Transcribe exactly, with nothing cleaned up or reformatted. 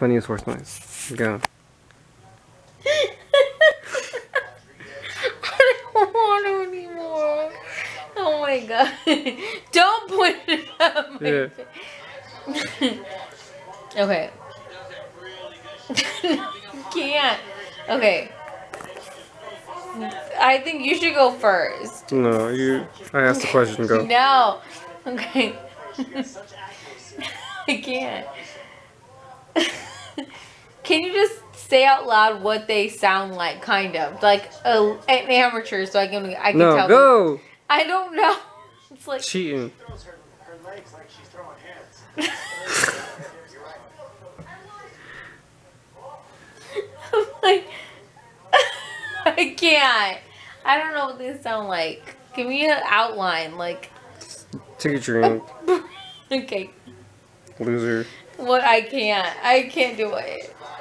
funniest horse noise. Go. I don't want to anymore. Oh my god. Don't point it out. Yeah. Okay. You can't. Okay. I think you should go first. No, you. I asked the question. Go. No. Okay. I can't. Can you just say out loud what they sound like, kind of like a, an amateur, so I can I can no, tell. No, go. Them. I don't know. It's like cheating. I'm like, I can't. I don't know what they sound like. Give me an outline, like. Take a drink. Okay. Loser. What I can't. I can't do it.